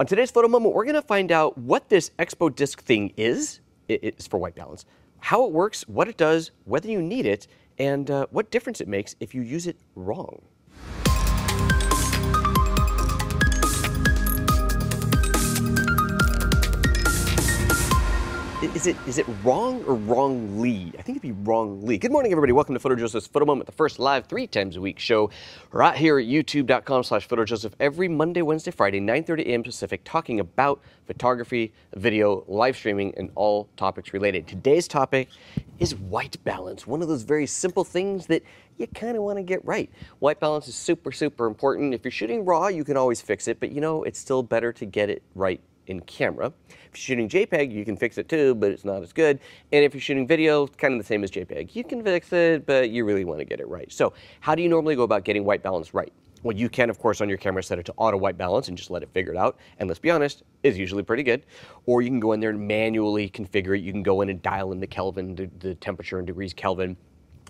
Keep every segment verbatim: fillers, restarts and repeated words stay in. On today's Photo Moment, we're going to find out what this ExpoDisc thing is. It's for white balance. How it works, what it does, whether you need it, and uh, what difference it makes if you use it wrong. Is it, is it wrong or wrongly? I think it'd be wrongly. Good morning, everybody. Welcome to PhotoJoseph's Photo Moment, the first live three times a week show right here at youtube.com slash PhotoJoseph every Monday, Wednesday, Friday, nine thirty a m Pacific, talking about photography, video, live streaming, and all topics related. Today's topic is white balance, one of those very simple things that you kind of want to get right. White balance is super, super important. If you're shooting raw, you can always fix it, but you know, it's still better to get it right in camera. If you're shooting JPEG, you can fix it too, but it's not as good. And if you're shooting video, it's kind of the same as JPEG. You can fix it, but you really want to get it right. So how do you normally go about getting white balance right? Well, you can, of course, on your camera, set it to auto white balance and just let it figure it out. And let's be honest, it's usually pretty good. Or you can go in there and manually configure it. You can go in and dial in the Kelvin, the, the temperature in degrees Kelvin.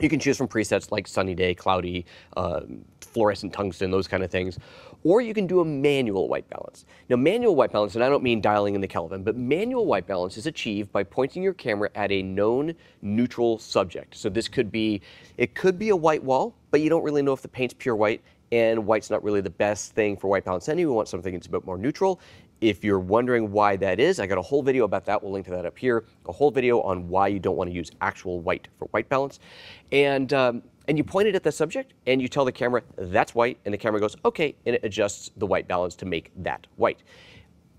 You can choose from presets like sunny day, cloudy, uh, fluorescent tungsten, those kind of things. Or you can do a manual white balance. Now, manual white balance, and I don't mean dialing in the Kelvin, but manual white balance is achieved by pointing your camera at a known neutral subject. So this could be, it could be a white wall, but you don't really know if the paint's pure white, and white's not really the best thing for white balance anyway. We want something that's a bit more neutral. If you're wondering why that is, I got a whole video about that. We'll link to that up here. A whole video on why you don't want to use actual white for white balance. And um, and you point it at the subject and you tell the camera that's white, and the camera goes, okay, and it adjusts the white balance to make that white.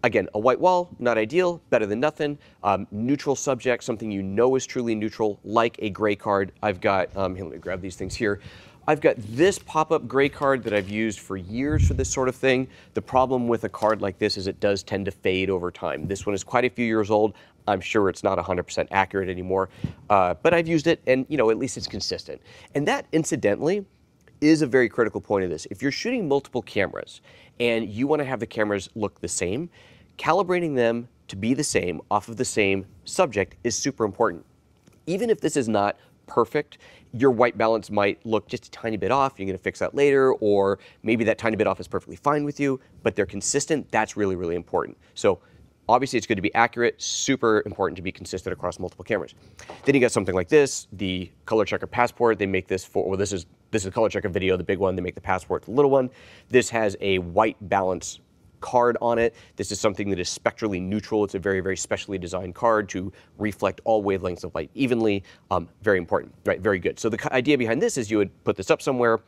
Again, a white wall, not ideal, better than nothing. Um, neutral subject, something you know is truly neutral, like a gray card. I've got, um, here, let me grab these things here. I've got this pop-up gray card that I've used for years for this sort of thing. The problem with a card like this is it does tend to fade over time. This one is quite a few years old. I'm sure it's not one hundred percent accurate anymore, uh, but I've used it, and you know, at least it's consistent. And that, incidentally, is a very critical point of this. If you're shooting multiple cameras and you want to have the cameras look the same, calibrating them to be the same off of the same subject is super important. Even if this is not perfect, your white balance might look just a tiny bit off. You're going to fix that later, or maybe that tiny bit off is perfectly fine with you, but they're consistent. That's really, really important. So obviously it's good to be accurate, super important to be consistent across multiple cameras. Then you got something like this, the Color Checker Passport. They make this for, well, this is, this is Color Checker Video, the big one. They make the Passport, the little one. This has a white balance card on it. This is something that is spectrally neutral. It's a very, very specially designed card to reflect all wavelengths of light evenly. Um, very important, right? Very good. So the idea behind this is you would put this up somewhere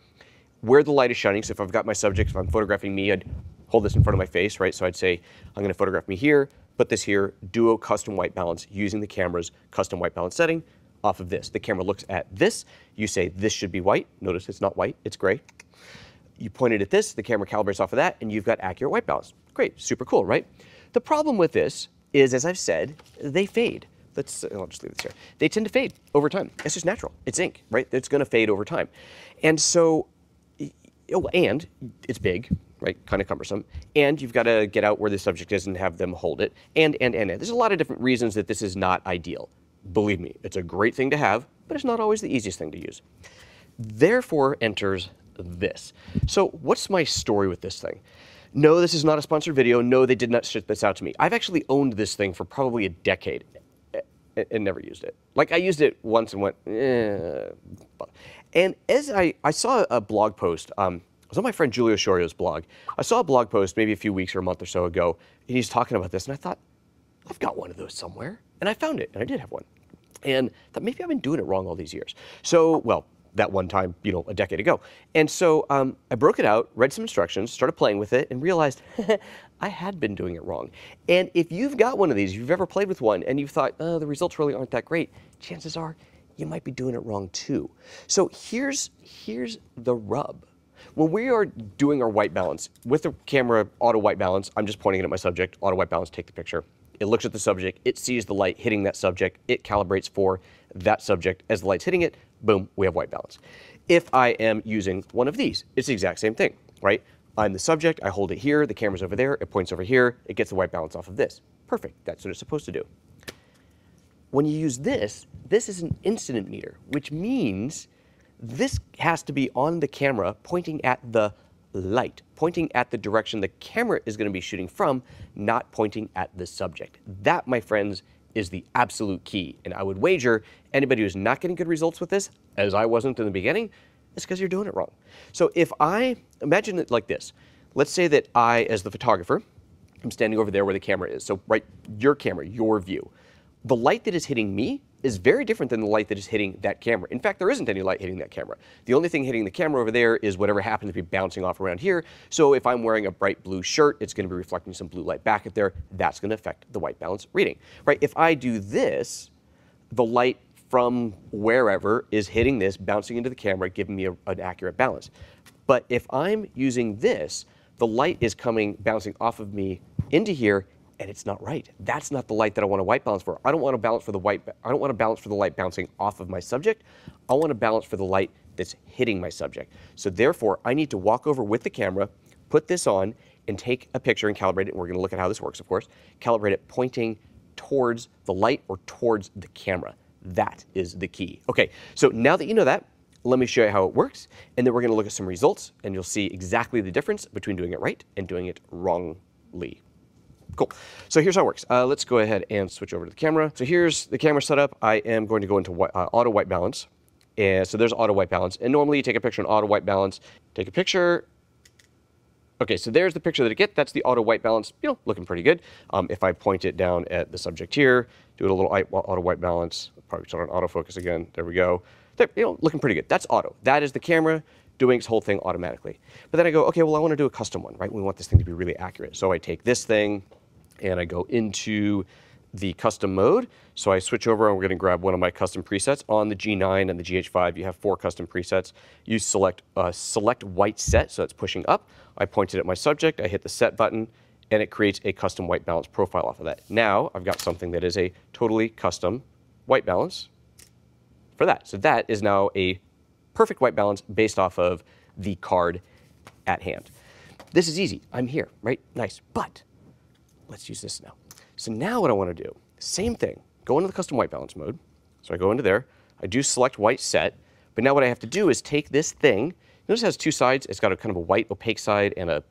where the light is shining. So if I've got my subject, if I'm photographing me, I'd hold this in front of my face, right? So I'd say, I'm going to photograph me here, put this here, do a custom white balance using the camera's custom white balance setting off of this. The camera looks at this. You say, this should be white. Notice it's not white, it's gray. You point it at this, the camera calibrates off of that, and you've got accurate white balance. Great, super cool, right? The problem with this is, as I've said, they fade. Let's, I'll just leave this here. They tend to fade over time. It's just natural. It's ink, right? It's going to fade over time. And so, oh, and it's big, right? Kind of cumbersome. And you've got to get out where the subject is and have them hold it. And, and, and, and. There's a lot of different reasons that this is not ideal. Believe me, it's a great thing to have, but it's not always the easiest thing to use. Therefore enters this. So what's my story with this thing? No, this is not a sponsored video. No, they did not ship this out to me. I've actually owned this thing for probably a decade and never used it. Like, I used it once and went, eh. And as I, I saw a blog post, um, I was on my friend Julio Shorio's blog. I saw a blog post maybe a few weeks or a month or so ago, and he's talking about this, and I thought, I've got one of those somewhere. And I found it, and I did have one. And I thought, maybe I've been doing it wrong all these years. So, well, that one time, you know, a decade ago. And so um, I broke it out, read some instructions, started playing with it, and realized I had been doing it wrong. And if you've got one of these, if you've ever played with one, and you've thought, oh, the results really aren't that great, chances are you might be doing it wrong too. So here's, here's the rub. When we are doing our white balance, with the camera auto white balance, I'm just pointing it at my subject, auto white balance, take the picture. It looks at the subject, it sees the light hitting that subject, it calibrates for that subject. As the light's hitting it, boom, we have white balance. If I am using one of these, it's the exact same thing, right? I'm the subject, I hold it here, the camera's over there, it points over here, it gets the white balance off of this. Perfect, that's what it's supposed to do. When you use this, this is an incident meter, which means this has to be on the camera pointing at the light, pointing at the direction the camera is going to be shooting from, not pointing at the subject. That, my friends, is the absolute key. And I would wager anybody who's not getting good results with this, as I wasn't in the beginning, is because you're doing it wrong. So if I, imagine it like this. Let's say that I, as the photographer, I'm standing over there where the camera is. So right, your camera, your view. The light that is hitting me is very different than the light that is hitting that camera. In fact, there isn't any light hitting that camera. The only thing hitting the camera over there is whatever happens to be bouncing off around here. So if I'm wearing a bright blue shirt, it's going to be reflecting some blue light back up there. That's going to affect the white balance reading, right? If I do this, the light from wherever is hitting this, bouncing into the camera, giving me a, an accurate balance. But if I'm using this, the light is coming, bouncing off of me into here, and it's not right. That's not the light that I want to white balance for. I don't want to balance for the white, I don't want to balance for the light bouncing off of my subject. I want to balance for the light that's hitting my subject. So therefore, I need to walk over with the camera, put this on, and take a picture and calibrate it. We're going to look at how this works, of course. Calibrate it pointing towards the light or towards the camera. That is the key. Okay, so now that you know that, let me show you how it works, and then we're going to look at some results, and you'll see exactly the difference between doing it right and doing it wrongly. Cool. So here's how it works. Uh, let's go ahead and switch over to the camera. So here's the camera setup. I am going to go into uh, auto white balance. And so there's auto white balance. And normally you take a picture in auto white balance, take a picture. Okay, so there's the picture that I get. That's the auto white balance, you know, looking pretty good. Um, if I point it down at the subject here, do it a little auto white balance, probably start on autofocus again. There we go. There, you know, looking pretty good. That's auto. That is the camera doing its whole thing automatically. But then I go, okay, well, I want to do a custom one, right? We want this thing to be really accurate. So I take this thing, and I go into the custom mode. So I switch over and we're gonna grab one of my custom presets. On the G nine and the G H five, you have four custom presets. You select uh, select white set, so that's pushing up. I pointed at my subject, I hit the set button, and it creates a custom white balance profile off of that. Now I've got something that is a totally custom white balance for that. So that is now a perfect white balance based off of the card at hand. This is easy, I'm here, right? Nice, but let's use this now. So now what I want to do, same thing, go into the custom white balance mode. So I go into there, I do select white set, but now what I have to do is take this thing, notice it has two sides, it's got a kind of a white opaque side and a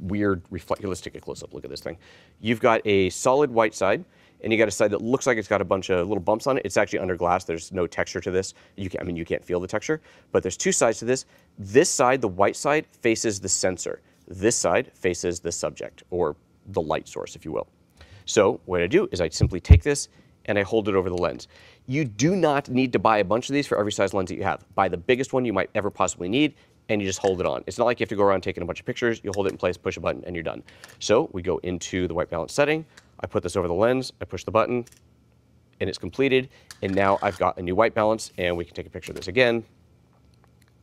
weird reflect, let's take a close up look at this thing. You've got a solid white side, and you got a side that looks like it's got a bunch of little bumps on it. It's actually under glass, there's no texture to this. You can, I mean, you can't feel the texture, but there's two sides to this. This side, the white side, faces the sensor. This side faces the subject, or the light source, if you will. So what I do is I simply take this and I hold it over the lens. You do not need to buy a bunch of these for every size lens that you have. Buy the biggest one you might ever possibly need, and you just hold it on. It's not like you have to go around taking a bunch of pictures. You hold it in place, push a button, and you're done. So we go into the white balance setting. I put this over the lens, I push the button, and it's completed. And now I've got a new white balance, and we can take a picture of this again.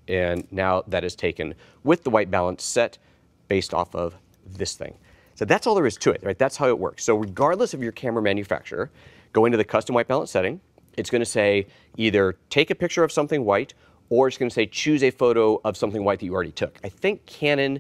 And now that is taken with the white balance set based off of this thing. So that's all there is to it, right? That's how it works. So regardless of your camera manufacturer, go into the custom white balance setting. It's going to say either take a picture of something white, or it's going to say choose a photo of something white that you already took. I think Canon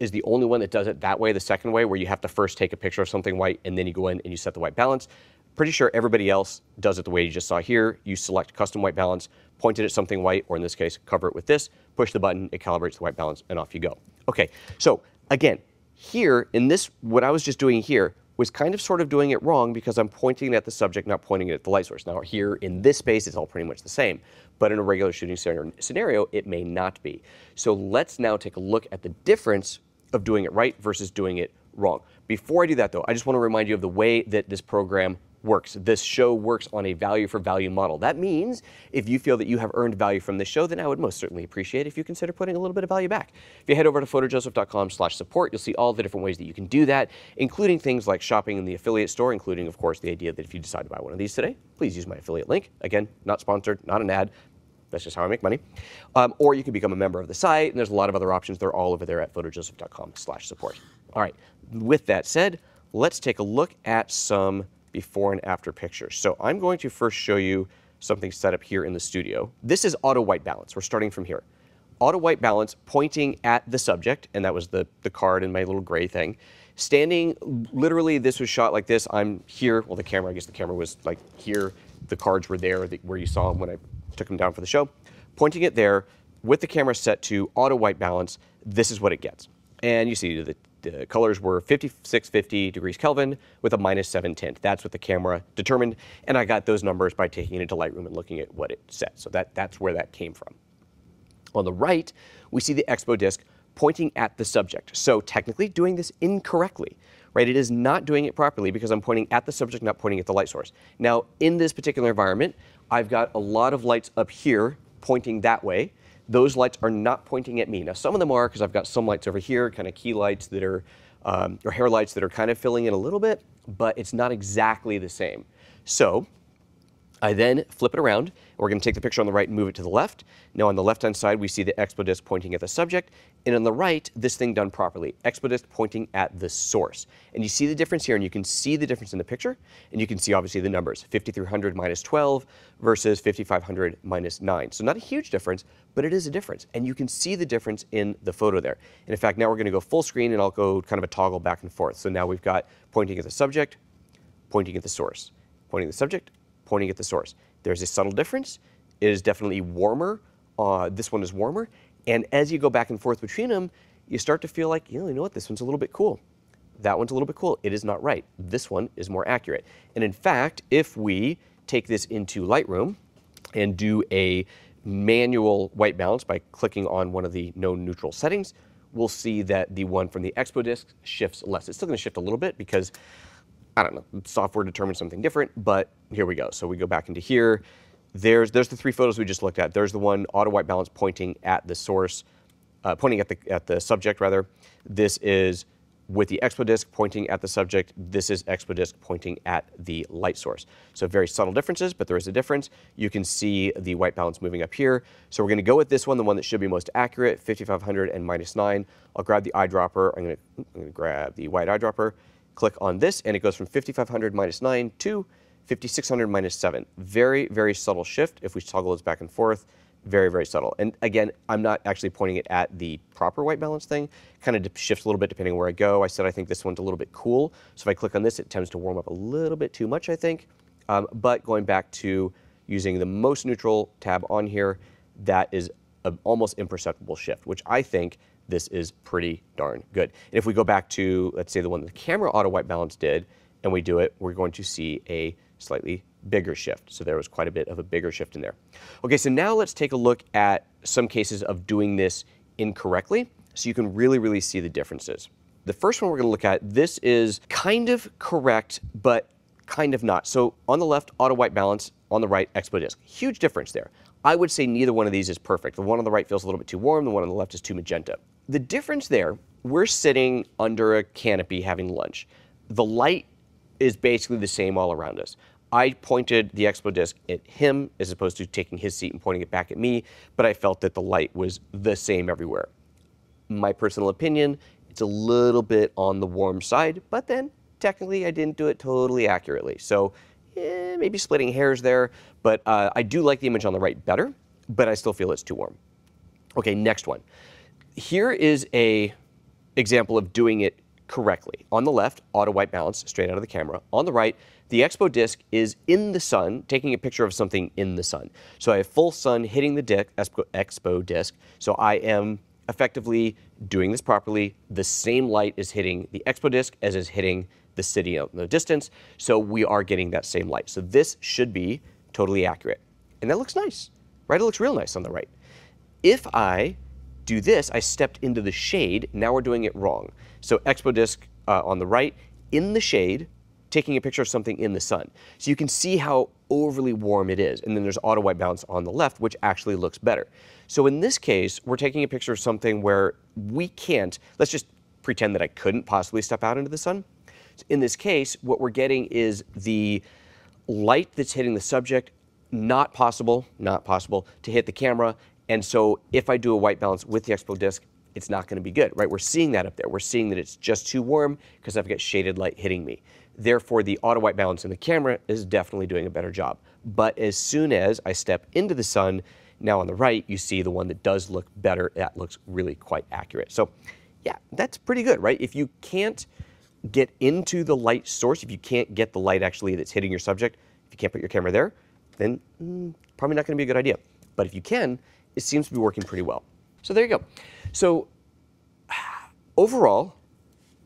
is the only one that does it that way, the second way, where you have to first take a picture of something white, and then you go in and you set the white balance. Pretty sure everybody else does it the way you just saw here. You select custom white balance, point it at something white, or in this case, cover it with this, push the button, it calibrates the white balance, and off you go. Okay, so again, here, in this, what I was just doing here was kind of sort of doing it wrong because I'm pointing at the subject, not pointing at the light source. Now here, in this space, it's all pretty much the same, but in a regular shooting scenario, it may not be. So let's now take a look at the difference of doing it right versus doing it wrong. Before I do that, though, I just want to remind you of the way that this program works. This show works on a value for value model. That means if you feel that you have earned value from this show, then I would most certainly appreciate if you consider putting a little bit of value back. If you head over to photojoseph dot com slash support, you'll see all the different ways that you can do that, including things like shopping in the affiliate store, including, of course, the idea that if you decide to buy one of these today, please use my affiliate link. Again, not sponsored, not an ad. That's just how I make money. Um, or you can become a member of the site, and there's a lot of other options. They're all over there at photojoseph dot com slash support. All right, with that said, let's take a look at some before and after pictures. So I'm going to first show you something set up here in the studio. This is auto white balance. We're starting from here. Auto white balance pointing at the subject, and that was the, the card and my little gray thing. Standing, literally this was shot like this. I'm here, well the camera, I guess the camera was like here. The cards were there where you saw them when I took them down for the show. Pointing it there, with the camera set to auto white balance, this is what it gets. And you see the, the colors were fifty-six fifty degrees Kelvin with a minus seven tint. That's what the camera determined, and I got those numbers by taking it into Lightroom and looking at what it said. So that, that's where that came from. On the right, we see the ExpoDisc pointing at the subject. So technically doing this incorrectly, right? It is not doing it properly because I'm pointing at the subject, not pointing at the light source. Now, in this particular environment, I've got a lot of lights up here pointing that way. Those lights are not pointing at me. Now, some of them are because I've got some lights over here, kind of key lights that are, um, or hair lights that are kind of filling in a little bit, but it's not exactly the same. So I then flip it around, and we're going to take the picture on the right and move it to the left. Now on the left-hand side, we see the ExpoDisc pointing at the subject, and on the right, this thing done properly, ExpoDisc pointing at the source. And you see the difference here, and you can see the difference in the picture, and you can see obviously the numbers, fifty-three hundred minus twelve versus fifty-five hundred minus nine. So not a huge difference, but it is a difference, and you can see the difference in the photo there. And in fact, now we're going to go full screen, and I'll go kind of a toggle back and forth. So now we've got pointing at the subject, pointing at the source, pointing at the subject, pointing at the source. There's a subtle difference. It is definitely warmer. Uh, this one is warmer. And as you go back and forth between them, you start to feel like, you know what, this one's a little bit cool. That one's a little bit cool. It is not right. This one is more accurate. And in fact, if we take this into Lightroom and do a manual white balance by clicking on one of the known neutral settings, we'll see that the one from the ExpoDisc shifts less. It's still going to shift a little bit because I don't know, software determines something different, but here we go. So we go back into here. There's, there's the three photos we just looked at. There's the one auto white balance pointing at the source, uh, pointing at the, at the subject rather. This is with the ExpoDisc pointing at the subject. This is ExpoDisc pointing at the light source. So very subtle differences, but there is a difference. You can see the white balance moving up here. So we're gonna go with this one, the one that should be most accurate, fifty-five hundred and minus nine. I'll grab the eyedropper. I'm gonna, I'm gonna grab the white eyedropper. Click on this, and it goes from fifty-five hundred minus nine to fifty-six hundred minus seven. Very, very subtle shift. If we toggle this back and forth, very, very subtle. And again, I'm not actually pointing it at the proper white balance thing. Kind of shifts a little bit depending on where I go. I said I think this one's a little bit cool. So if I click on this, it tends to warm up a little bit too much, I think. Um, but going back to using the most neutral tab on here, that is an almost imperceptible shift, which I think this is pretty darn good. And if we go back to, let's say, the one that the camera auto white balance did, and we do it, we're going to see a slightly bigger shift. So there was quite a bit of a bigger shift in there. Okay, so now let's take a look at some cases of doing this incorrectly so you can really, really see the differences. The first one we're gonna look at, this is kind of correct, but kind of not. So on the left, auto white balance, on the right, ExpoDisc. Huge difference there. I would say neither one of these is perfect. The one on the right feels a little bit too warm, the one on the left is too magenta. The difference there, we're sitting under a canopy having lunch. The light is basically the same all around us. I pointed the ExpoDisc at him as opposed to taking his seat and pointing it back at me, but I felt that the light was the same everywhere. My personal opinion, it's a little bit on the warm side, but then technically I didn't do it totally accurately. So eh, maybe splitting hairs there, but uh, I do like the image on the right better, but I still feel it's too warm. Okay, next one. Here is a example of doing it correctly. On the left, auto white balance, straight out of the camera. On the right, the ExpoDisc is in the sun, taking a picture of something in the sun. So I have full sun hitting the disc, ExpoDisc. So I am effectively doing this properly. The same light is hitting the ExpoDisc as is hitting the city out in the distance. So we are getting that same light. So this should be totally accurate. And that looks nice, right? It looks real nice on the right. If I do this, I stepped into the shade, now we're doing it wrong. So ExpoDisc uh, on the right, in the shade, taking a picture of something in the sun. So you can see how overly warm it is. And then there's auto white balance on the left, which actually looks better. So in this case, we're taking a picture of something where we can't, let's just pretend that I couldn't possibly step out into the sun. In this case, what we're getting is the light that's hitting the subject, not possible, not possible to hit the camera. And so if I do a white balance with the ExpoDisc, it's not going to be good, right? We're seeing that up there. We're seeing that it's just too warm because I've got shaded light hitting me. Therefore, the auto white balance in the camera is definitely doing a better job. But as soon as I step into the sun, now on the right, you see the one that does look better. That looks really quite accurate. So yeah, that's pretty good, right? If you can't get into the light source, if you can't get the light actually that's hitting your subject, if you can't put your camera there, then mm, probably not going to be a good idea. But if you can, it seems to be working pretty well. So there you go. So overall,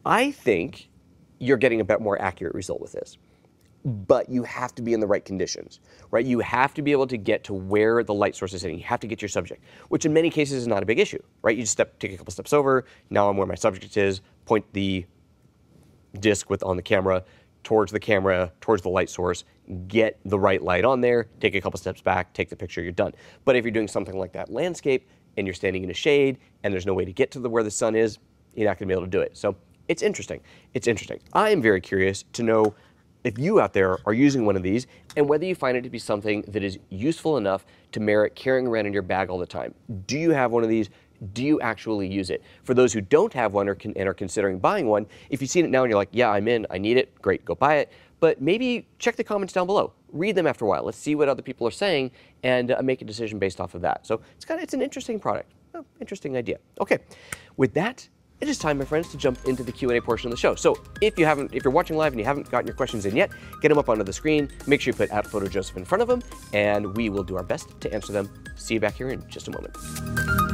I think you're getting a bit more accurate result with this, but you have to be in the right conditions, right? You have to be able to get to where the light source is hitting. You have to get your subject, which in many cases is not a big issue, right? You just step, take a couple steps over, now I'm where my subject is, point the disc with on the camera, towards the camera, towards the light source, get the right light on there, take a couple steps back, take the picture, you're done. But if you're doing something like that landscape and you're standing in a shade and there's no way to get to the, where the sun is, you're not gonna be able to do it. So it's interesting, it's interesting. I am very curious to know if you out there are using one of these and whether you find it to be something that is useful enough to merit carrying around in your bag all the time. Do you have one of these? Do you actually use it? For those who don't have one or can, and are considering buying one, if you've seen it now and you're like, yeah, I'm in, I need it, great, go buy it. But maybe check the comments down below. Read them after a while. Let's see what other people are saying and uh, make a decision based off of that. So it's kind of, it's an interesting product, oh, interesting idea. Okay, with that, it is time, my friends, to jump into the Q and A portion of the show. So if you haven't, if you're watching live and you haven't gotten your questions in yet, get them up onto the screen. Make sure you put at PhotoJoseph in front of them, and we will do our best to answer them. See you back here in just a moment.